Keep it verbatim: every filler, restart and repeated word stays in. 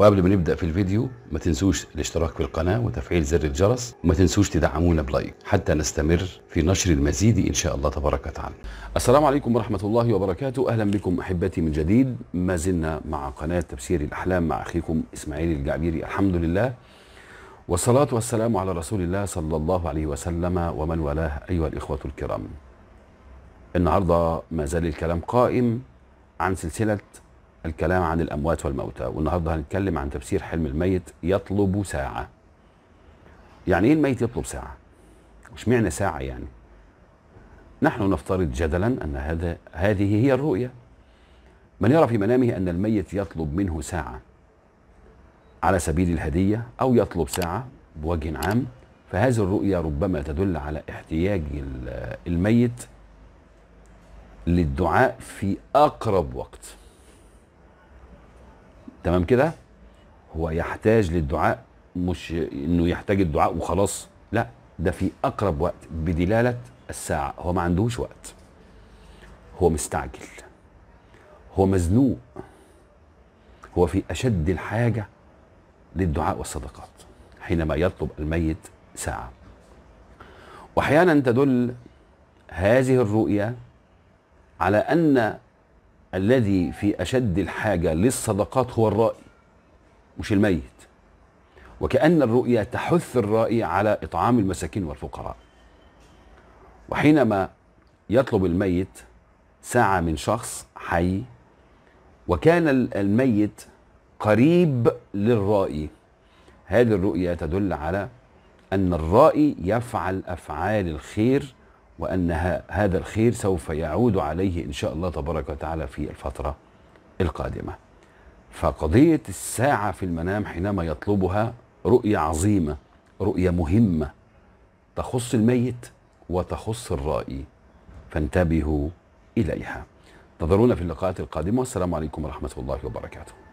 وقبل ما نبدأ في الفيديو ما تنسوش الاشتراك في القناة وتفعيل زر الجرس، وما تنسوش تدعمونا بلايك حتى نستمر في نشر المزيد إن شاء الله تبارك وتعالى. السلام عليكم ورحمة الله وبركاته، أهلا بكم أحبتي من جديد. ما زلنا مع قناة تفسير الأحلام مع أخيكم إسماعيل الجعبيري. الحمد لله والصلاة والسلام على رسول الله صلى الله عليه وسلم ومن والاه. أيها الإخوة الكرام، النهاردة ما زال الكلام قائم عن سلسلة الكلام عن الأموات والموتى، والنهاردة هنتكلم عن تفسير حلم الميت يطلب ساعة. يعني إيه الميت يطلب ساعة؟ مش معنى ساعة يعني؟ نحن نفترض جدلا أن هذا هذه هي الرؤية. من يرى في منامه أن الميت يطلب منه ساعة على سبيل الهدية أو يطلب ساعة بوجه عام، فهذه الرؤية ربما تدل على احتياج الميت للدعاء في أقرب وقت. تمام كده؟ هو يحتاج للدعاء، مش انه يحتاج الدعاء وخلاص، لا، ده في اقرب وقت بدلالة الساعة. هو ما عندهوش وقت، هو مستعجل، هو مزنوق، هو في اشد الحاجة للدعاء والصدقات حينما يطلب الميت ساعة. واحيانا تدل هذه الرؤية على ان الذي في أشد الحاجة للصدقات هو الرائي مش الميت، وكأن الرؤية تحث الرائي على إطعام المساكين والفقراء. وحينما يطلب الميت ساعة من شخص حي وكان الميت قريب للرائي، هذه الرؤية تدل على أن الرائي يفعل أفعال الخير، وأن هذا الخير سوف يعود عليه إن شاء الله تبارك وتعالى في الفترة القادمة. فقضية الساعة في المنام حينما يطلبها رؤية عظيمة، رؤية مهمة تخص الميت وتخص الرائي، فانتبهوا إليها. انتظرونا في اللقاءات القادمة، والسلام عليكم ورحمة الله وبركاته.